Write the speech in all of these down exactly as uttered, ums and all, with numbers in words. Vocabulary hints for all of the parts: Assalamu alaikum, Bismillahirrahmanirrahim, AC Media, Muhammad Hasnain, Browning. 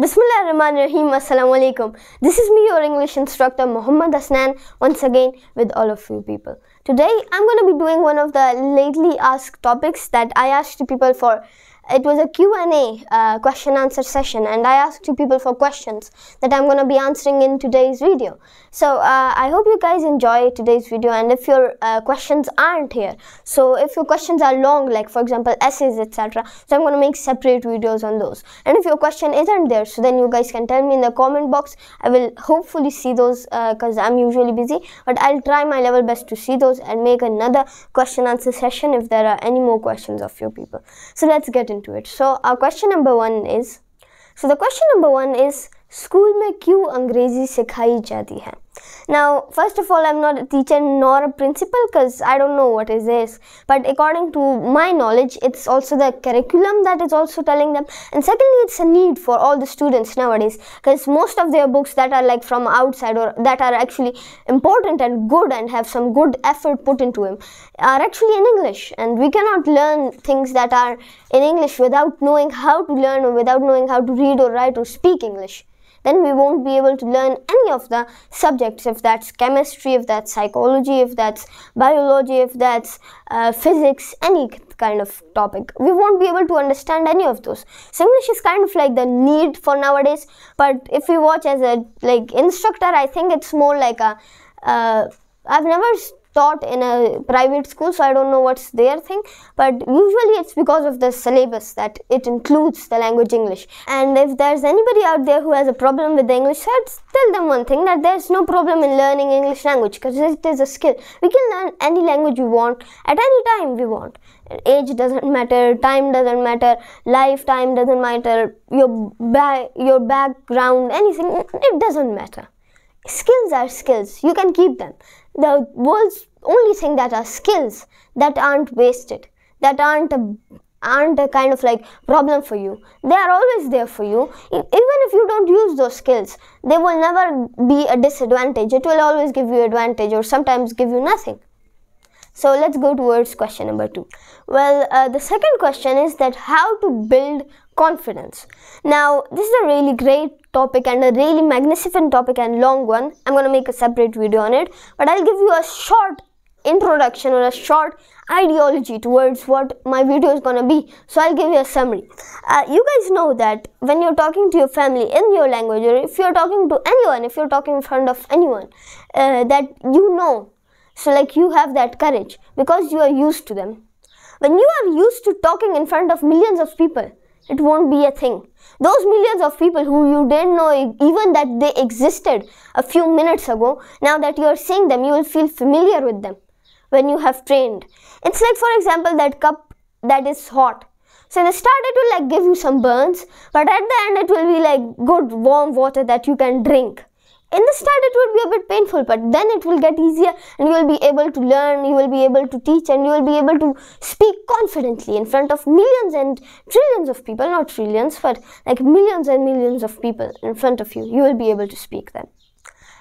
Bismillahirrahmanirrahim. Assalamu alaikum. This is me, your English instructor Muhammad Hasnain, once again with all of you people. Today I'm going to be doing one of the lately asked topics that I asked to people for. It was a Q and A, uh, question answer session, and I asked you people for questions that I'm going to be answering in today's video. So uh, I hope you guys enjoy today's video, and if your uh, questions aren't here, so if your questions are long, like for example essays, et cetera, so I'm going to make separate videos on those. And if your question isn't there, so then you guys can tell me in the comment box. I will hopefully see those because uh, I'm usually busy, but I'll try my level best to see those and make another question answer session if there are any more questions of your people. So let's get into to it. So our question number one is, so the question number one is, school mein kyun angrezi sikhai jati hai? Now, first of all, I'm not a teacher nor a principal, because I don't know what is this. But according to my knowledge, it's also the curriculum that is also telling them. And secondly, it's a need for all the students nowadays, because most of their books that are like from outside or that are actually important and good and have some good effort put into them are actually in English. And we cannot learn things that are in English without knowing how to learn or without knowing how to read or write or speak English. Then we won't be able to learn any of the subjects, if that's chemistry, if that's psychology, if that's biology, if that's uh, physics, any kind of topic. We won't be able to understand any of those. So English is kind of like the need for nowadays, but if we watch as a like instructor, I think it's more like a, uh, I've never taught in a private school, so I don't know what's their thing, but usually it's because of the syllabus that it includes the language English. And if there's anybody out there who has a problem with the English, so I'd tell them one thing, that there's no problem in learning English language, because it is a skill. We can learn any language we want at any time we want. Age doesn't matter, time doesn't matter, lifetime doesn't matter, your ba- your background, anything, it doesn't matter. Skills are skills, you can keep them. The world's only thing that are skills that aren't wasted, that aren't a, aren't a kind of like problem for you. They are always there for you. Even if you don't use those skills, they will never be a disadvantage. It will always give you advantage or sometimes give you nothing. So let's go towards question number two. Well, uh, the second question is that how to build confidence. Now, this is a really great topic and a really magnificent topic and long one. I'm going to make a separate video on it, but I'll give you a short introduction or a short ideology towards what my video is going to be. So I'll give you a summary. Uh, you guys know that when you're talking to your family in your language, or if you're talking to anyone, if you're talking in front of anyone, uh, that you know, so like you have that courage because you are used to them. When you are used to talking in front of millions of people, it won't be a thing. Those millions of people who you didn't know even that they existed a few minutes ago, now that you are seeing them, you will feel familiar with them when you have trained. It's like, for example, that cup that is hot. So in the start it will like give you some burns, but at the end it will be like good warm water that you can drink. In the start it will be a bit painful, but then it will get easier and you will be able to learn, you will be able to teach, and you will be able to speak confidently in front of millions and trillions of people, not trillions, but like millions and millions of people in front of you. You will be able to speak then.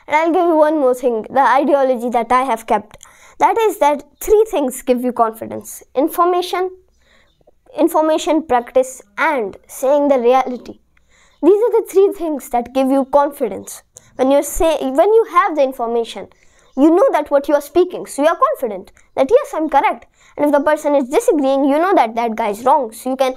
And I'll give you one more thing, the ideology that I have kept. That is that three things give you confidence. Information, information, practice, and saying the reality. These are the three things that give you confidence. When you say, when you have the information, you know that what you are speaking, so you are confident that yes, I'm correct. And if the person is disagreeing, you know that that guy is wrong, so you can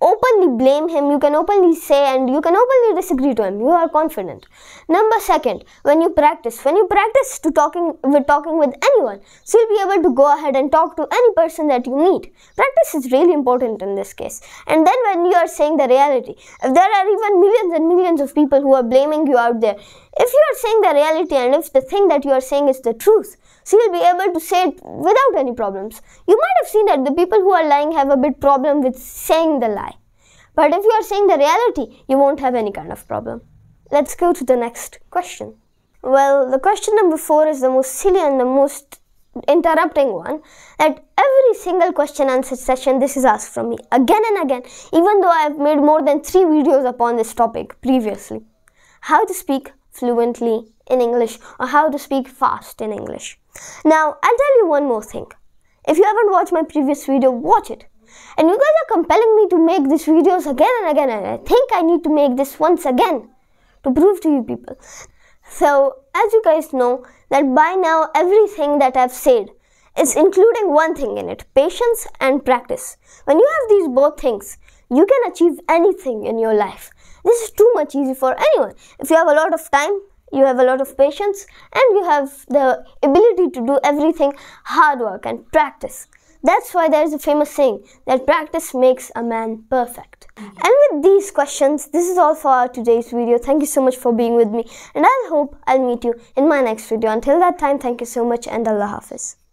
openly blame him, you can openly say, and you can openly disagree to him. You are confident. Number second, when you practice, when you practice to talking with talking with anyone, so you'll be able to go ahead and talk to any person that you meet. Practice is really important in this case. And then when you are saying the reality, if there are even millions and millions of people who are blaming you out there, if you are saying the reality and if the thing that you are saying is the truth, so you'll be able to say it without any problems. You might have seen that the people who are lying have a bit problem with saying the lie. But if you are saying the reality, you won't have any kind of problem. Let's go to the next question. Well, the question number four is the most silly and the most interrupting one. At every single question answer session, this is asked from me again and again, even though I have made more than three videos upon this topic previously. How to speak fluently in English, or how to speak fast in English. Now, I'll tell you one more thing. If you haven't watched my previous video, watch it. and you guys are compelling me to make these videos again and again, and I think I need to make this once again to prove to you people. So as you guys know that by now, everything that I've said is including one thing in it: patience and practice. When you have these both things, you can achieve anything in your life. This is too much easy for anyone. If you have a lot of time, you have a lot of patience, and you have the ability to do everything, hard work and practice. That's why there's a famous saying that practice makes a man perfect. And with these questions, this is all for our today's video. Thank you so much for being with me, and I hope I'll meet you in my next video. Until that time, thank you so much and Allah Hafiz.